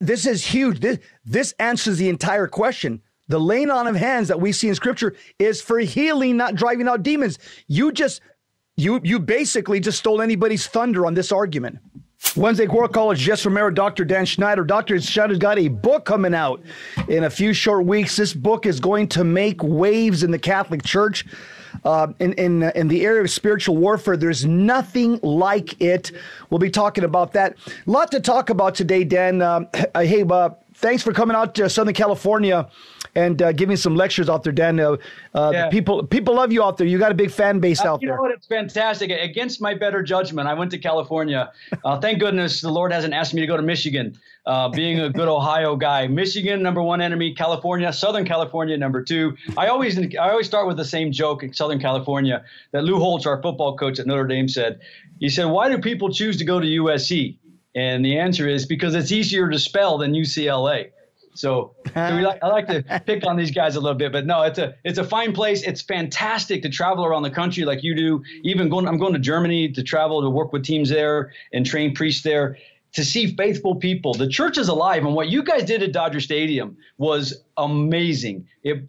This is huge. This answers the entire question. The laying on of hands that we see in Scripture is for healing, not driving out demons. You basically just stole anybody's thunder on this argument. Wednesday War College, Jess Romero, Dr. Dan Schneider. Dr. Schneider's got a book coming out in a few short weeks. This book is going to make waves in the Catholic Church. In the area of spiritual warfare, there's nothing like it. We'll be talking about that. A lot to talk about today, Dan. Thanks for coming out to Southern California and giving some lectures out there, Dan. Yeah. People love you out there. You got a big fan base out there. You know what? It's fantastic. Against my better judgment, I went to California. Thank goodness the Lord hasn't asked me to go to Michigan. Being a good Ohio guy, Michigan #1 enemy, California, Southern California #2. I always start with the same joke in Southern California that Lou Holtz, our football coach at Notre Dame, said. He said, "Why do people choose to go to USC?" And the answer is because it's easier to spell than UCLA. I like to pick on these guys a little bit, but no, it's a fine place. It's fantastic to travel around the country like you do. I'm going to Germany to travel to work with teams there and train priests there to see faithful people. The church is alive, and what you guys did at Dodger Stadium was amazing. The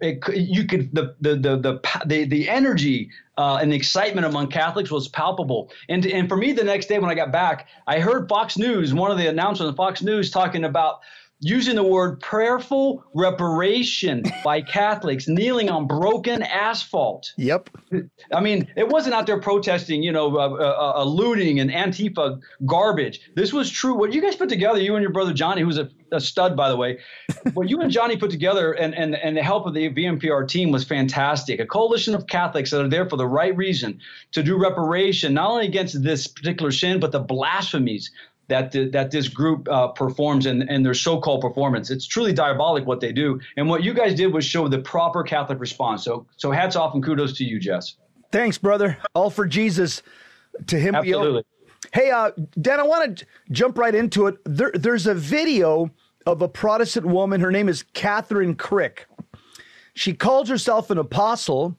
energy and the excitement among Catholics was palpable. And for me, the next day when I got back, I heard Fox News, one of the announcers on Fox News, talking about using the word prayerful reparation by Catholics kneeling on broken asphalt. Yep. I mean, it wasn't out there protesting, looting and Antifa garbage. This was true. What you guys put together, you and your brother Johnny, who's a stud, by the way, what you and Johnny put together and the help of the VMPR team was fantastic. A coalition of Catholics that are there for the right reason to do reparation, not only against this particular sin, but the blasphemies that this group performs and their so-called performance. It's truly diabolic what they do. And what you guys did was show the proper Catholic response. So hats off and kudos to you, Jess. Thanks, brother. All for Jesus. To him. Absolutely. Hey, Dan, I want to jump right into it. There's a video of a Protestant woman. Her name is Kathryn Krick. She calls herself an apostle.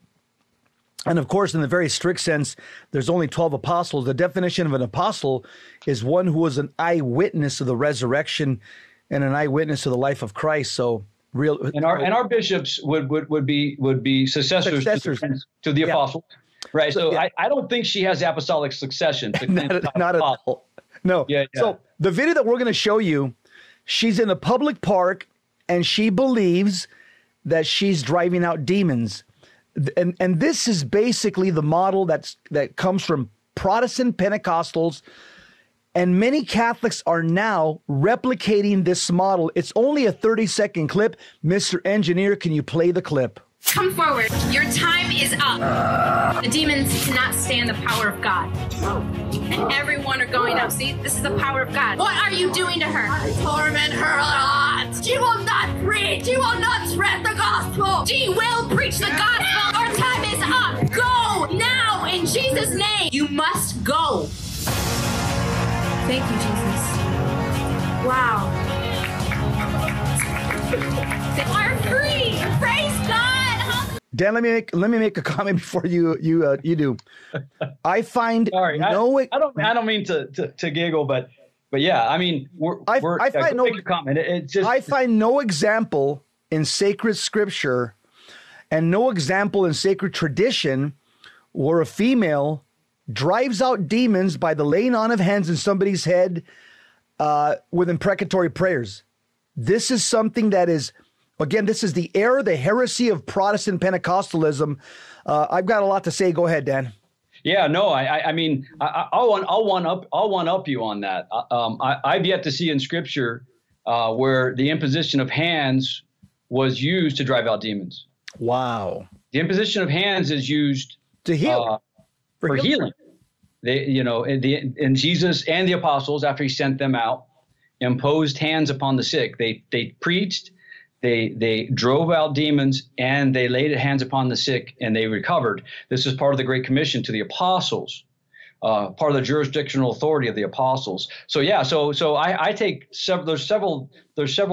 And of course, in the very strict sense, there's only 12 apostles. The definition of an apostle is one who was an eyewitness of the resurrection and an eyewitness of the life of Christ. So real. And our bishops would be successors to the apostles, right? So I don't think she has apostolic succession. Not at all. No. Yeah. So the video that we're going to show you, she's in a public park and she believes that she's driving out demons. And this is basically the model that comes from Protestant Pentecostals, and many Catholics are now replicating this model. It's only a 30-second clip. Mr. Engineer, can you play the clip? Come forward. Your time is up. The demons cannot stand the power of God. And everyone are going up. See, this is the power of God. What are you doing to her? I torment her a lot. She will not preach. She will not spread the gospel. She will preach the gospel. Our time is up. Go now in Jesus' name. You must go. Thank you, Jesus. Wow. They are free. Praise God. Dan, let me make a comment before you do. I find sorry, no. I don't mean to giggle, but yeah, I mean I find no example in sacred scripture, and no example in sacred tradition, where a female drives out demons by the laying on of hands in somebody's head with imprecatory prayers. This is something that is. Again, this is the error, the heresy of Protestant Pentecostalism. I've got a lot to say. Go ahead, Dan. Yeah, no, I'll one up you on that. I've yet to see in Scripture where the imposition of hands was used to drive out demons. Wow. The imposition of hands is used to heal, for healing. They, and Jesus and the apostles, after he sent them out, imposed hands upon the sick. They preached. They drove out demons, and they laid hands upon the sick, and they recovered. This is part of the Great Commission to the apostles, part of the jurisdictional authority of the apostles. So yeah, so I take there's several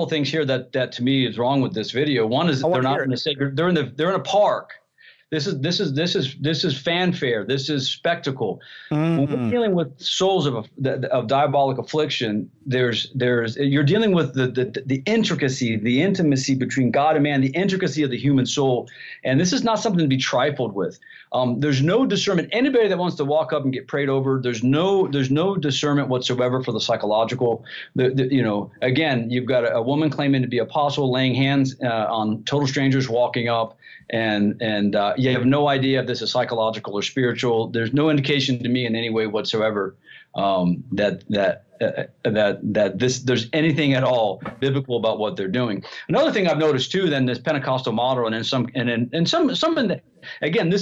things here that to me is wrong with this video. One is they're not in the sacred, they're in a park. This is fanfare. This is spectacle. Mm-hmm. When we're dealing with souls of diabolic affliction, you're dealing with the intricacy, the intimacy between God and man, the intricacy of the human soul. And this is not something to be trifled with. There's no discernment. Anybody that wants to walk up and get prayed over, there's no discernment whatsoever for the psychological. Again, you've got a woman claiming to be apostle, laying hands on total strangers walking up, and you have no idea if this is psychological or spiritual. There's no indication to me in any way whatsoever that there's anything at all biblical about what they're doing. Another thing I've noticed too, then, this Pentecostal model, and this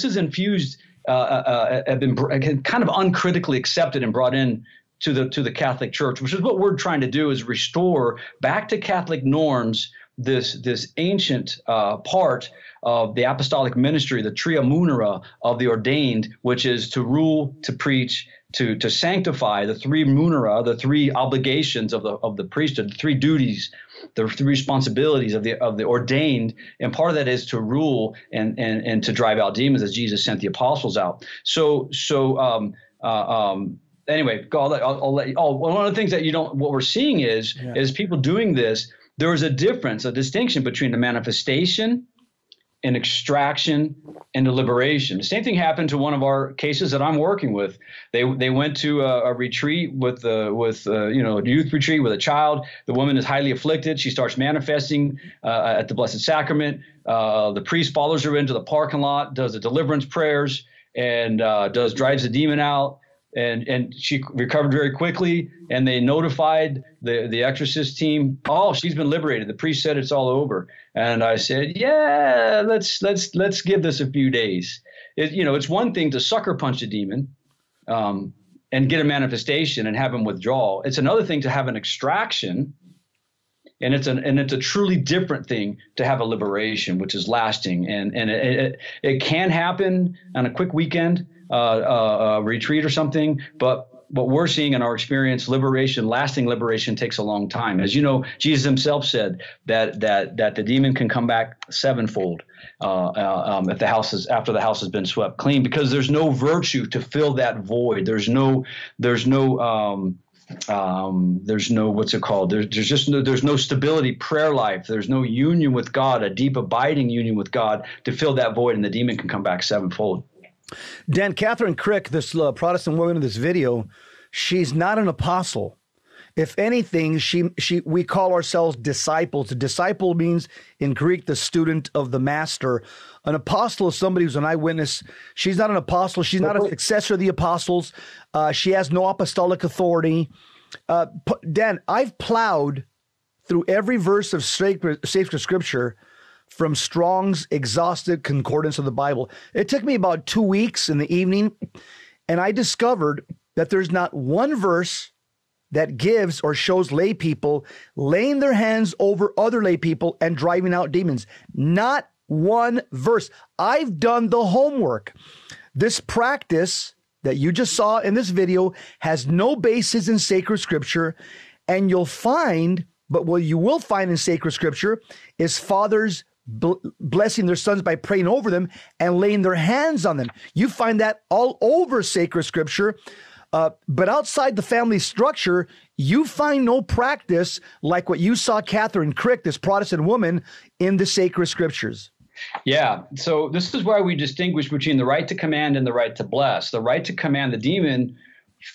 is infused, have been kind of uncritically accepted and brought in to the Catholic Church, which is what we're trying to do, is restore back to Catholic norms this ancient part of the apostolic ministry, the tria munera of the ordained, which is to rule, to preach, to sanctify, the three munera, the three obligations of the priesthood, the three duties, the three responsibilities of the ordained. And part of that is to rule and to drive out demons, as Jesus sent the apostles out. Anyway, one of the things that what we're seeing is people doing this. There is a difference, a distinction between the manifestation and extraction and deliberation. The same thing happened to one of our cases that I'm working with. They went to a retreat a youth retreat with a child. The woman is highly afflicted. She starts manifesting at the Blessed Sacrament. The priest follows her into the parking lot, does the deliverance prayers, and drives the demon out. And she recovered very quickly, and they notified the exorcist team, "Oh, she's been liberated. The priest said it's all over." And I said, "Yeah, let's give this a few days." It's one thing to sucker punch a demon and get a manifestation and have him withdraw. It's another thing to have an extraction, and it's a truly different thing to have a liberation, which is lasting, and it can happen on a quick weekend. Retreat or something, but what we're seeing in our experience, lasting liberation takes a long time. As you know, Jesus himself said that the demon can come back sevenfold if the house is, after the house has been swept clean, because there's no virtue to fill that void. There's no stability, prayer life. There's no union with God, a deep abiding union with God, to fill that void, and the demon can come back sevenfold. Dan, Kathryn Krick, this Protestant woman in this video, she's not an apostle. If anything, we call ourselves disciples. A disciple means, in Greek, the student of the master. An apostle is somebody who's an eyewitness. She's not an apostle. She's not a successor of the apostles. She has no apostolic authority. Dan, I've plowed through every verse of sacred Scripture from Strong's Exhaustive Concordance of the Bible. It took me about 2 weeks in the evening, and I discovered that there's not one verse that gives or shows lay people laying their hands over other lay people and driving out demons. Not one verse. I've done the homework. This practice that you just saw in this video has no basis in sacred Scripture, and what you will find in sacred Scripture is fathers blessing their sons by praying over them and laying their hands on them. You find that all over sacred Scripture, but outside the family structure, you find no practice like what you saw Kathryn Krick, this Protestant woman, in the sacred Scriptures. Yeah, so this is why we distinguish between the right to command and the right to bless. The right to command the demon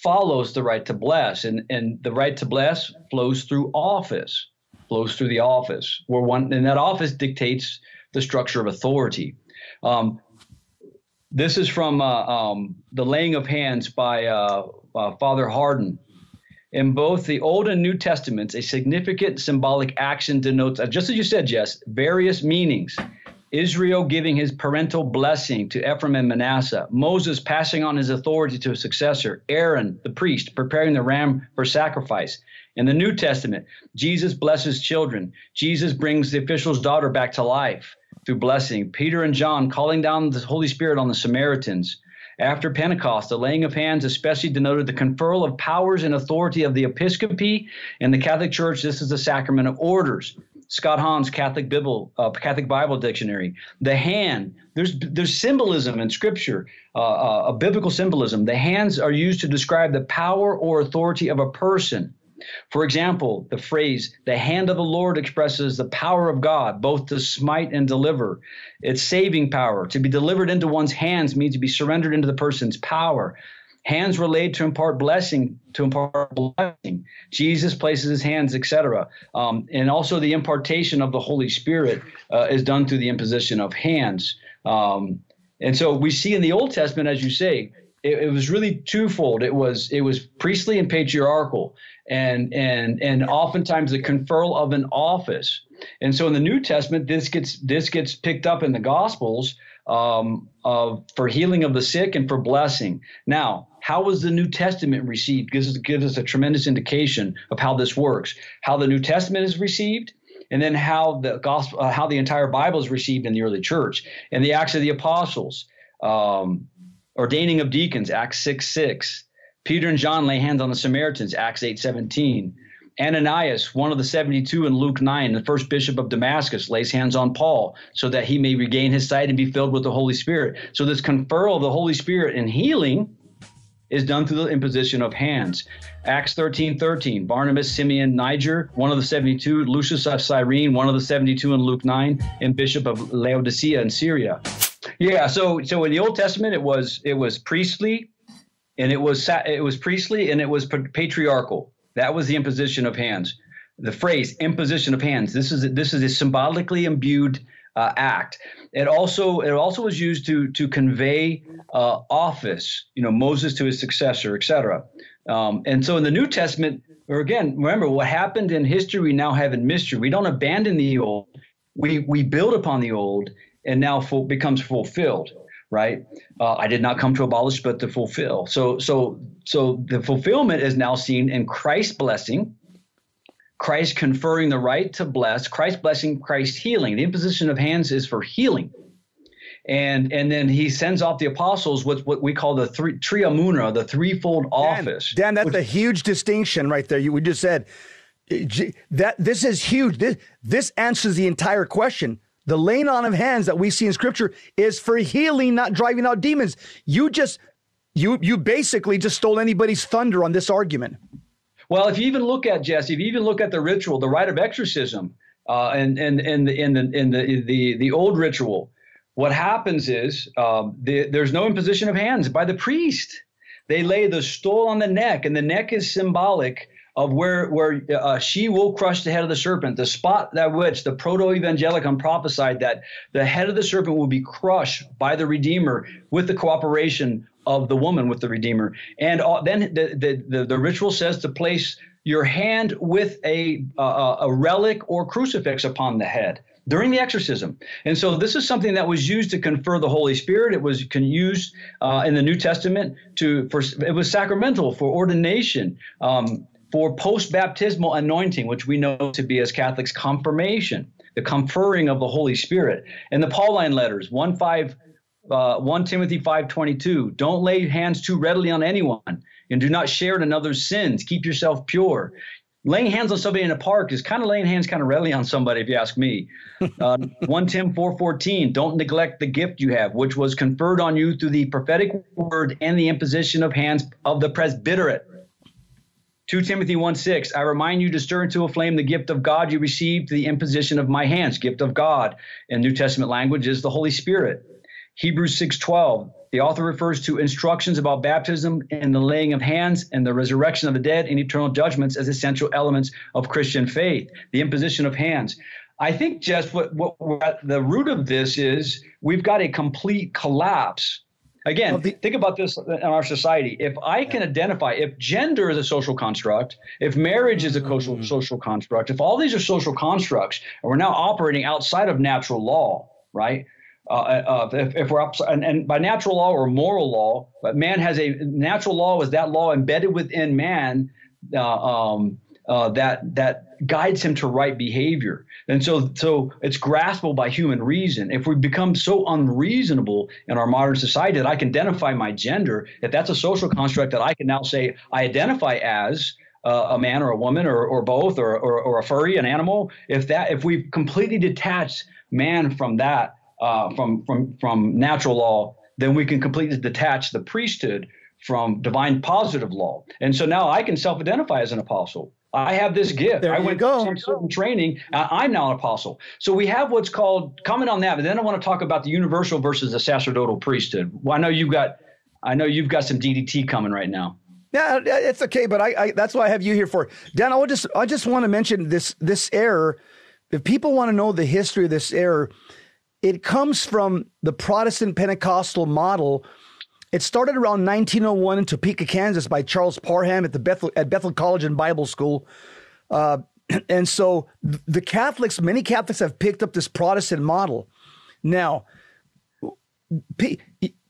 follows the right to bless, and the right to bless flows through office. Flows through the office, and that office dictates the structure of authority. This is from the laying of hands by Father Hardin. In both the Old and New Testaments, a significant symbolic action denotes, just as you said, Jess, various meanings. Israel giving his parental blessing to Ephraim and Manasseh, Moses passing on his authority to his successor, Aaron, the priest, preparing the ram for sacrifice. In the New Testament, Jesus blesses children. Jesus brings the official's daughter back to life through blessing. Peter and John calling down the Holy Spirit on the Samaritans. After Pentecost, the laying of hands especially denoted the conferral of powers and authority of the episcopacy. In the Catholic Church, this is the sacrament of orders. Scott Hahn's Catholic Bible Dictionary. The hand, there's symbolism in Scripture, a biblical symbolism. The hands are used to describe the power or authority of a person. For example, the phrase, the hand of the Lord expresses the power of God, both to smite and deliver. It's saving power. To be delivered into one's hands means to be surrendered into the person's power. Hands were laid to impart blessing, Jesus places his hands, etc. And also the impartation of the Holy Spirit is done through the imposition of hands. And so we see in the Old Testament, as you say, it was really twofold. It was priestly and patriarchal, and oftentimes the conferral of an office. And so in the New Testament, this gets picked up in the Gospels for healing of the sick and for blessing. Now, how was the New Testament received? Gives us a tremendous indication of how this works. How the New Testament is received. And then how the gospel, how the entire Bible is received in the early church, and the Acts of the Apostles, ordaining of deacons, Acts 6:6. Peter and John lay hands on the Samaritans, Acts 8:17. Ananias, one of the 72 in Luke 9, the first bishop of Damascus, lays hands on Paul so that he may regain his sight and be filled with the Holy Spirit. So this conferral of the Holy Spirit and healing is done through the imposition of hands. Acts 13:13, Barnabas, Simeon, Niger, one of the 72, Lucius of Cyrene, one of the 72 in Luke 9, and bishop of Laodicea in Syria. Yeah, so in the Old Testament it was priestly, and it was priestly, and it was patriarchal. That was the imposition of hands. The phrase imposition of hands, this is a symbolically imbued act. It also was used to convey office, Moses to his successor, etc. And so in the New Testament, or again, remember what happened in history, we now have in mystery. We don't abandon the old, we build upon the old, and now becomes fulfilled, right? I did not come to abolish, but to fulfill. So the fulfillment is now seen in Christ's blessing, Christ conferring the right to bless, Christ blessing, Christ healing. The imposition of hands is for healing. And then he sends off the apostles with what we call the triamuna, the threefold office. Dan, that's a huge distinction right there. We just said that this is huge. This answers the entire question. The laying on of hands that we see in Scripture is for healing, not driving out demons. You basically just stole anybody's thunder on this argument. Well, if you even look at, Jess, the ritual, the rite of exorcism, and the old ritual, what happens is there's no imposition of hands by the priest. They lay the stole on the neck, and the neck is symbolic of where she will crush the head of the serpent, the spot at which the Proto-Evangelicum prophesied that the head of the serpent will be crushed by the Redeemer with the cooperation of the woman with the Redeemer. And then the ritual says to place your hand with a relic or crucifix upon the head during the exorcism. And so this is something that was used to confer the Holy Spirit. It was used in the New Testament it was sacramental for ordination, for post-baptismal anointing, which we know to be as Catholics confirmation, the conferring of the Holy Spirit. And the Pauline letters, 1 Timothy 5:22, don't lay hands too readily on anyone, and do not share in another's sins. Keep yourself pure. Laying hands on somebody in a park is kind of laying hands kind of readily on somebody, if you ask me. 1 Tim 4:14, don't neglect the gift you have, which was conferred on you through the prophetic word and the imposition of hands of the presbyterate. 2 Timothy 1:6, I remind you to stir into a flame the gift of God you received, the imposition of my hands, gift of God. In New Testament language is the Holy Spirit. Hebrews 6:12, the author refers to instructions about baptism and the laying of hands and the resurrection of the dead and eternal judgments as essential elements of Christian faith, the imposition of hands. I think, Jess, what we're at the root of this is we've got a complete collapse. Again, think about this in our society. If I can identify, if gender is a social construct, if marriage is a social construct, if all these are social constructs, and we're now operating outside of natural law, right? If we're and by natural law or moral law, but man has a natural law is that law embedded within man that guides him to right behavior. And so it's graspable by human reason. If we become so unreasonable in our modern society that I can identify my gender, if that's a social construct that I can now say I identify as a man or a woman or both or a furry, an animal, if we completely detach man from that, from natural law, then we can completely detach the priesthood from divine positive law. And so now I can self-identify as an apostle. I have this gift. I went to some certain training. I'm now an apostle. So we have what's called, comment on that, but then I want to talk about the universal versus the sacerdotal priesthood. Well, I know you've got some DDT coming right now. Yeah, it's okay, but I that's why I have you here for. Dan, I just want to mention this error. If people want to know the history of this error, it comes from the Protestant Pentecostal model. It started around 1901 in Topeka, Kansas, by Charles Parham at Bethel College and Bible School. And so the Catholics, many Catholics have picked up this Protestant model. Now,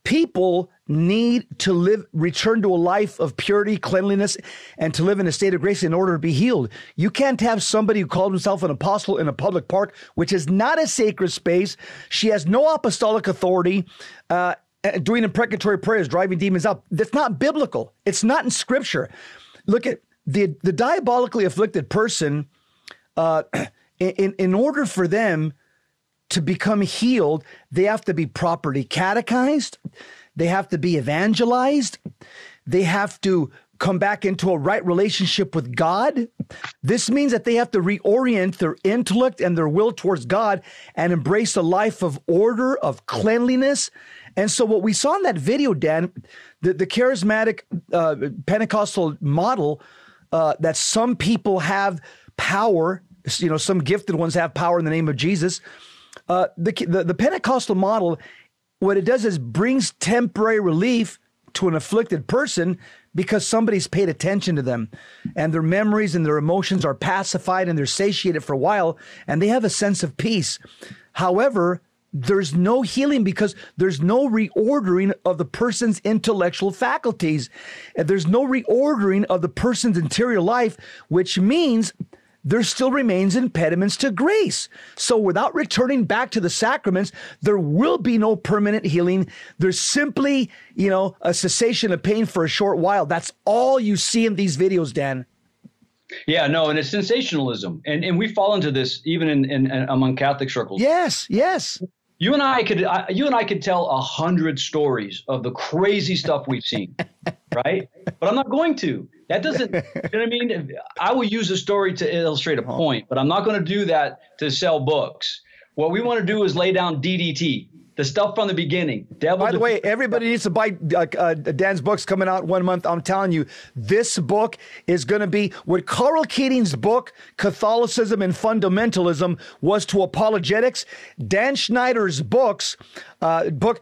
people need to return to a life of purity, cleanliness, and to live in a state of grace in order to be healed. You can't have somebody who called himself an apostle in a public park, which is not a sacred space. She has no apostolic authority. Doing imprecatory prayers, driving demons out. That's not biblical. It's not in scripture. Look at the diabolically afflicted person. In order for them to become healed, they have to be properly catechized. They have to be evangelized. They have to come back into a right relationship with God. This means that they have to reorient their intellect and their will towards God and embrace a life of order, of cleanliness. And so what we saw in that video, Dan, the charismatic Pentecostal model that some people have power, you know, some gifted ones have power in the name of Jesus. The Pentecostal model, what it does is brings temporary relief to an afflicted person because somebody's paid attention to them and their memories and their emotions are pacified and they're satiated for a while and they have a sense of peace. However, there's no healing because there's no reordering of the person's intellectual faculties. There's no reordering of the person's interior life, which means there still remains impediments to grace. So without returning back to the sacraments, there will be no permanent healing. There's simply, you know, a cessation of pain for a short while. That's all you see in these videos, Dan. Yeah, no, and it's sensationalism. And we fall into this even in among Catholic circles. Yes, yes. You and I could tell 100 stories of the crazy stuff we've seen, right? But I'm not going to. That doesn't, you know what I mean? I will use a story to illustrate a point, but I'm not going to do that to sell books. What we want to do is lay down DDT, the stuff from the beginning. By the way, everybody needs to buy Dan's books coming out 1 month. I'm telling you, this book is going to be what Carl Keating's book, Catholicism and Fundamentalism, was to apologetics. Dan Schneider's book,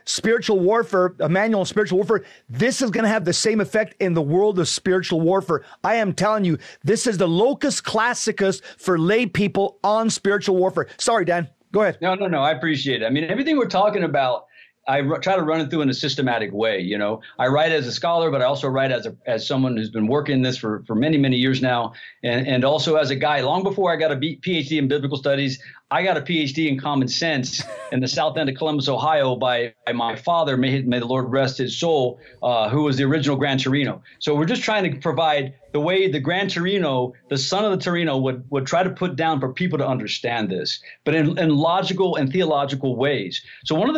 Spiritual Warfare, a manual on spiritual warfare. This is going to have the same effect in the world of spiritual warfare. I am telling you, this is the locus classicus for lay people on spiritual warfare. Sorry, Dan. Go ahead. No. I appreciate it. I mean, everything we're talking about, I try to run it through in a systematic way. You know, I write as a scholar, but I also write as someone who's been working this for many, many years now. And also as a guy, long before I got a PhD in biblical studies, I got a PhD in common sense in the south end of Columbus, Ohio by my father, may the Lord rest his soul, who was the original Gran Torino. So we're just trying to provide the way the Gran Torino, the son of the Torino, would try to put down for people to understand this, but in logical and theological ways. So one of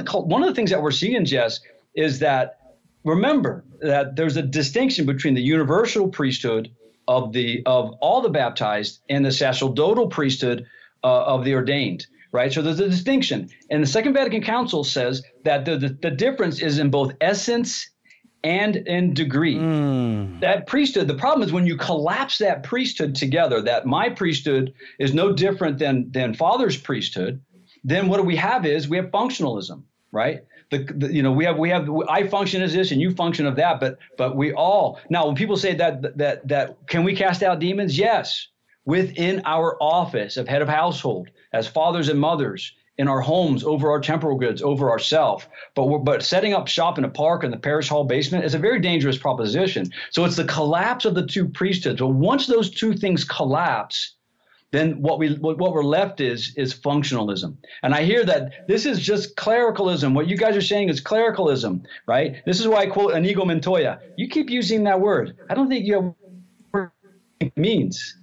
the things that we're seeing, Jess, is that, remember that there's a distinction between the universal priesthood of all the baptized and the sacerdotal priesthood of the ordained. Right. So there's a distinction. And the Second Vatican Council says that the difference is in both essence and in degree. That priesthood, the problem is when you collapse that priesthood together, that my priesthood is no different than Father's priesthood, then what do we have is we have functionalism, right? We have I function as this and you function of that, but we all, now when people say that can we cast out demons? Yes, within our office of head of household, as fathers and mothers, in our homes, over our temporal goods, over ourselves. But setting up shop in a park in the parish hall basement is a very dangerous proposition. So it's the collapse of the two priesthoods. But once those two things collapse, then what we're left is functionalism. And I hear that this is just clericalism. What you guys are saying is clericalism, right? This is why I quote Inigo Montoya. You keep using that word. I don't think you know what it means.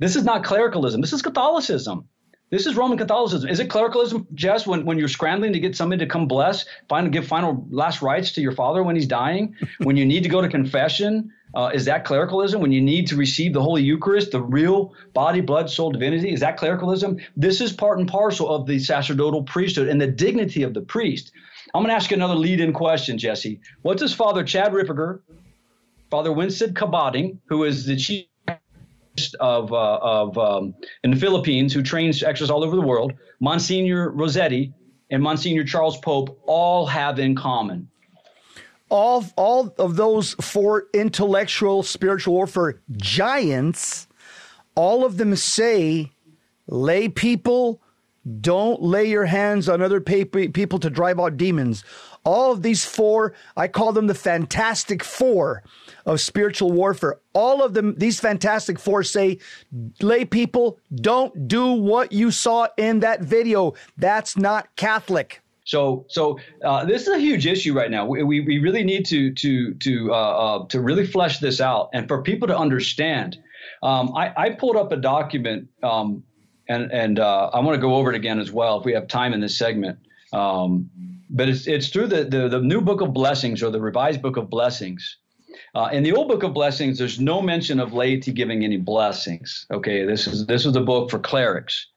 This is not clericalism. This is Catholicism. This is Roman Catholicism. Is it clericalism, Jess, when you're scrambling to get somebody to come bless, give final last rites to your father when he's dying, when you need to go to confession, Is that clericalism? When you need to receive the Holy Eucharist, the real body, blood, soul, divinity, is that clericalism? This is part and parcel of the sacerdotal priesthood and the dignity of the priest. I'm going to ask you another lead-in question, Jesse. What does Father Chad Ripperger, Father Winston Kabating, who is the chief in the Philippines, who trains exorcists all over the world, Monsignor Rossetti and Monsignor Charles Pope all have in common? All of those four intellectual spiritual warfare giants, all of them say, lay people, don't lay your hands on other people to drive out demons. All of these four, I call them the Fantastic Four of spiritual warfare. All of them, these Fantastic Four say, lay people, don't do what you saw in that video. That's not Catholic. So this is a huge issue right now. We really need to really flesh this out and for people to understand. I pulled up a document, and I want to go over it again as well if we have time in this segment. But it's through the New Book of Blessings, or the Revised Book of Blessings. In the Old Book of Blessings, there's no mention of laity giving any blessings. Okay, this is the book for clerics.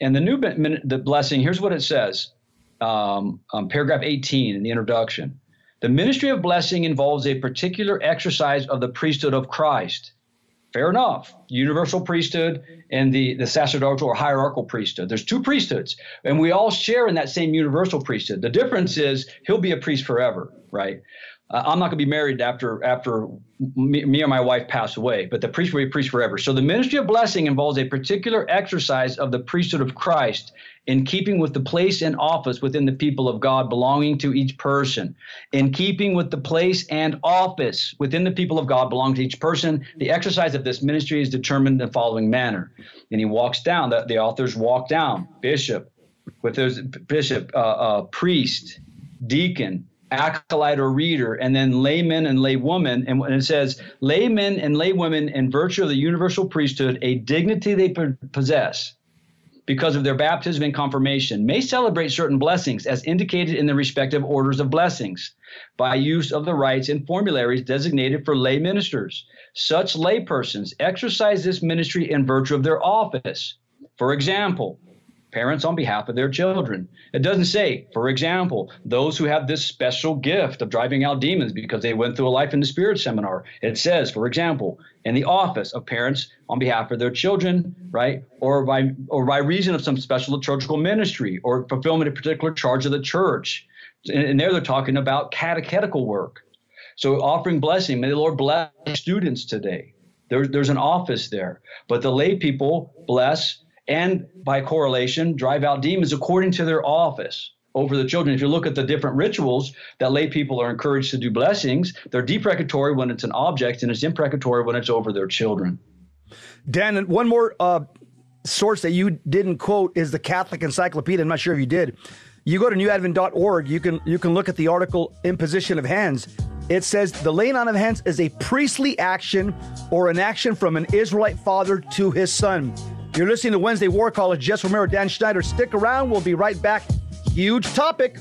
And the new blessing, here's what it says. Paragraph 18 in the introduction. The ministry of blessing involves a particular exercise of the priesthood of Christ. Fair enough. Universal priesthood and the sacerdotal or hierarchical priesthood. There's two priesthoods, and we all share in that same universal priesthood. The difference is he'll be a priest forever, right? I'm not going to be married after me or my wife pass away, but the priest will be a priest forever. So the ministry of blessing involves a particular exercise of the priesthood of Christ in keeping with the place and office within the people of God belonging to each person. In keeping with the place and office within the people of God belonging to each person, the exercise of this ministry is determined in the following manner. And he walks down, the authors walk down, bishop, priest, deacon, acolyte or reader, and then laymen and laywoman. And it says, laymen and laywomen, in virtue of the universal priesthood, a dignity they possess because of their baptism and confirmation, may celebrate certain blessings as indicated in the respective orders of blessings by use of the rites and formularies designated for lay ministers. Such lay persons exercise this ministry in virtue of their office. For example, parents on behalf of their children. It doesn't say, for example, those who have this special gift of driving out demons because they went through a Life in the Spirit seminar. It says, for example, in the office of parents on behalf of their children, right? Or by reason of some special liturgical ministry or fulfillment of particular charge of the church. And there they're talking about catechetical work. So offering blessing, may the Lord bless students today. There's an office there, but the lay people bless and by correlation, drive out demons according to their office over the children. If you look at the different rituals that lay people are encouraged to do blessings, they're deprecatory when it's an object, and it's imprecatory when it's over their children. Dan, one more source that you didn't quote is the Catholic Encyclopedia. I'm not sure if you did. You go to newadvent.org, you can look at the article, Imposition of Hands. It says, the laying on of hands is a priestly action or an action from an Israelite father to his son. You're listening to Wednesday War College. Jess Romero, Dan Schneider. Stick around. We'll be right back. Huge topic.